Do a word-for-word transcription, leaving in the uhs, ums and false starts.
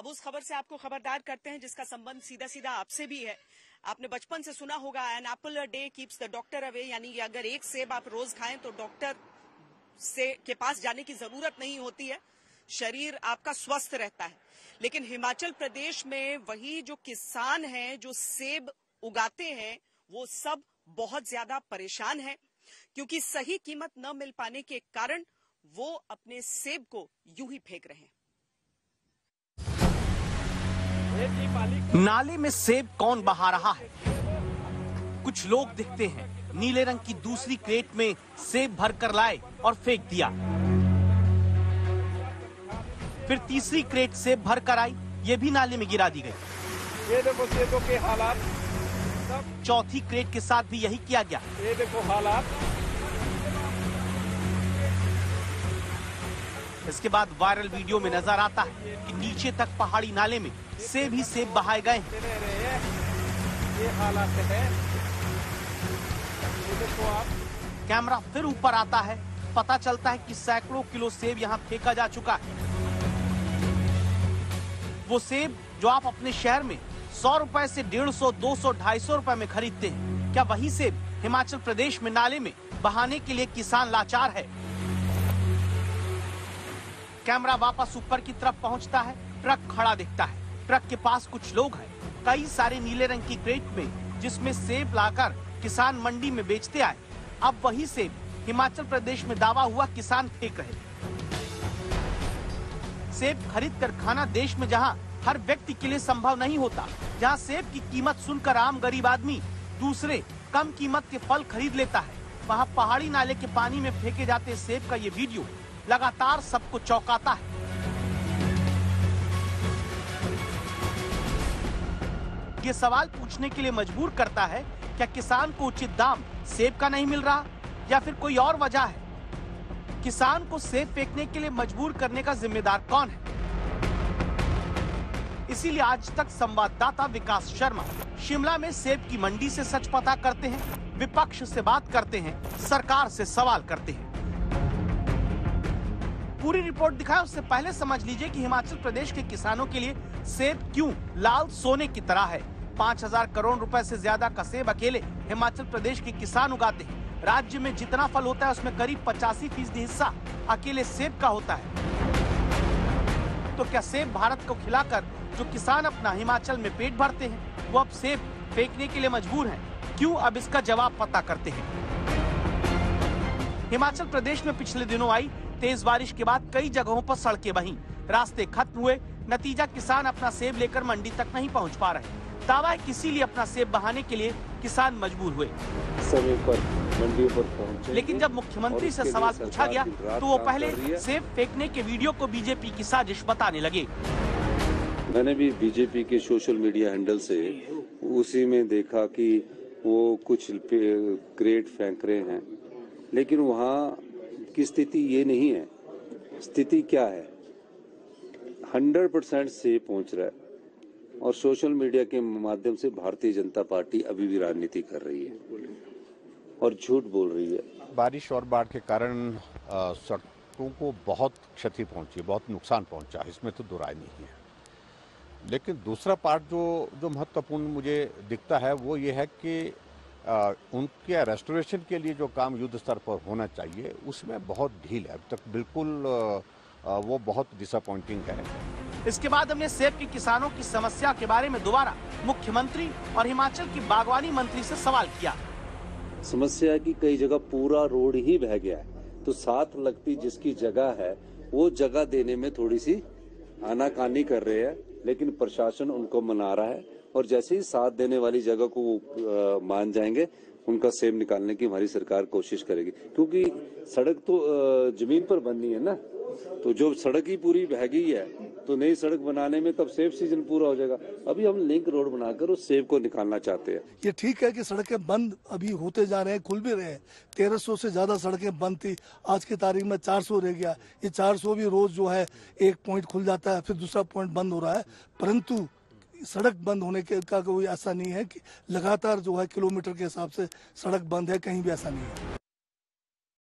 अब उस खबर से आपको खबरदार करते हैं जिसका संबंध सीधा सीधा आपसे भी है। आपने बचपन से सुना होगा an apple a day keeps the doctor away, यानी अगर एक सेब आप रोज खाएं तो डॉक्टर से के पास जाने की जरूरत नहीं होती है, शरीर आपका स्वस्थ रहता है। लेकिन हिमाचल प्रदेश में वही जो किसान हैं जो सेब उगाते हैं वो सब बहुत ज्यादा परेशान हैं, क्योंकि सही कीमत न मिल पाने के कारण वो अपने सेब को यूं ही फेंक रहे हैं। नाले में सेब कौन बहा रहा है? कुछ लोग दिखते हैं नीले रंग की दूसरी क्रेट में सेब भर कर लाए और फेंक दिया, फिर तीसरी क्रेट सेब भर कर आई, ये भी नाले में गिरा दी गई। ये देखो सेबों के हालात। चौथी क्रेट के साथ भी यही किया गया। ये देखो हालात। इसके बाद वायरल वीडियो में नजर आता है कि नीचे तक पहाड़ी नाले में सेब ही सेब बहाए गए। ये हालात है। ये देखो आप। कैमरा फिर ऊपर आता है, पता चलता है कि सैकड़ों किलो सेब यहाँ फेंका जा चुका है। वो सेब जो आप अपने शहर में सौ रुपए से डेढ़ सौ दो सौ ढाई सौ रुपए में खरीदते हैं, क्या वही सेब हिमाचल प्रदेश में नाले में बहाने के लिए किसान लाचार है। कैमरा वापस ऊपर की तरफ पहुंचता है, ट्रक खड़ा दिखता है, ट्रक के पास कुछ लोग हैं, कई सारे नीले रंग की क्रेट में जिसमें सेब लाकर किसान मंडी में बेचते आए। अब वही सेब हिमाचल प्रदेश में दावा हुआ किसान फेंक रहे। सेब खरीद कर खाना देश में जहां हर व्यक्ति के लिए संभव नहीं होता, जहां सेब की कीमत सुनकर आम गरीब आदमी दूसरे कम कीमत के फल खरीद लेता है, वहां पहाड़ी नाले के पानी में फेंके जाते सेब का ये वीडियो लगातार सबको चौंकाता है। ये सवाल पूछने के लिए मजबूर करता है, क्या किसान को उचित दाम सेब का नहीं मिल रहा या फिर कोई और वजह है? किसान को सेब फेंकने के लिए मजबूर करने का जिम्मेदार कौन है? इसीलिए आज तक संवाददाता विकास शर्मा शिमला में सेब की मंडी से सच पता करते हैं, विपक्ष से बात करते हैं, सरकार से सवाल करते हैं। पूरी रिपोर्ट दिखाए उससे पहले समझ लीजिए कि हिमाचल प्रदेश के किसानों के लिए सेब क्यों लाल सोने की तरह है। पाँच हजार करोड़ रुपए से ज्यादा का सेब अकेले हिमाचल प्रदेश के किसान उगाते हैं। राज्य में जितना फल होता है उसमें करीब पचासी फीसदी हिस्सा अकेले सेब का होता है। तो क्या सेब भारत को खिलाकर जो किसान अपना हिमाचल में पेट भरते हैं वो अब सेब फेंकने के लिए मजबूर हैं? क्यों? अब इसका जवाब पता करते हैं। हिमाचल प्रदेश में पिछले दिनों आई तेज बारिश के बाद कई जगहों पर सड़कें बहीं, रास्ते खत्म हुए, नतीजा किसान अपना सेब लेकर मंडी तक नहीं पहुँच पा रहे। दावा इसीलिए अपना सेब बहाने के लिए किसान मजबूर हुए। समय पर मंडी पर पहुंचे, लेकिन जब मुख्यमंत्री से सवाल पूछा गया तो वो पहले सेब फेंकने के वीडियो को बीजेपी की साजिश बताने लगे। मैंने भी बीजेपी के सोशल मीडिया हैंडल से उसी में देखा कि वो कुछ क्रेट फेंक रहे हैं, लेकिन वहाँ की स्थिति ये नहीं है। स्थिति क्या है? हंड्रेड परसेंट सेब पहुँच रहा है और सोशल मीडिया के माध्यम से भारतीय जनता पार्टी अभी भी राजनीति कर रही है और झूठ बोल रही है। बारिश और बाढ़ के कारण सड़कों को बहुत क्षति पहुंची, बहुत नुकसान पहुंचा, इसमें तो दो राय नहीं है। लेकिन दूसरा पार्ट जो जो महत्वपूर्ण मुझे दिखता है वो ये है कि आ, उनके रेस्टोरेशन के लिए जो काम युद्ध स्तर पर होना चाहिए उसमें बहुत ढील है अब तक। बिल्कुल आ, वो बहुत डिसअपॉइंटिंग है। इसके बाद हमने सेब के किसानों की समस्या के बारे में दोबारा मुख्यमंत्री और हिमाचल की बागवानी मंत्री से सवाल किया। समस्या है कि कई जगह पूरा रोड ही बह गया है, तो साथ लगती जिसकी जगह है वो जगह देने में थोड़ी सी आनाकानी कर रहे हैं, लेकिन प्रशासन उनको मना रहा है और जैसे ही साथ देने वाली जगह को वो मान जाएंगे उनका सेब निकालने की हमारी सरकार कोशिश करेगी, क्योंकि सड़क तो जमीन पर बननी है ना, तो जो सड़क ही पूरी बह गई है तो नई सड़क बनाने में तब सेब सीजन पूरा हो जाएगा। अभी हम लिंक रोड बनाकर उस सेब को निकालना चाहते हैं। ये ठीक है कि सड़कें बंद अभी होते जा रहे हैं, खुल भी रहे हैं। तेरह सौ से ज्यादा सड़कें बंद थी, आज की तारीख में चार सौ रह गया। ये चार सौ भी रोज जो है एक पॉइंट खुल जाता है फिर दूसरा पॉइंट बंद हो रहा है, परंतु सड़क बंद होने के का कोई ऐसा नहीं है कि लगातार जो है किलोमीटर के हिसाब से सड़क बंद है, कहीं भी ऐसा नहीं है।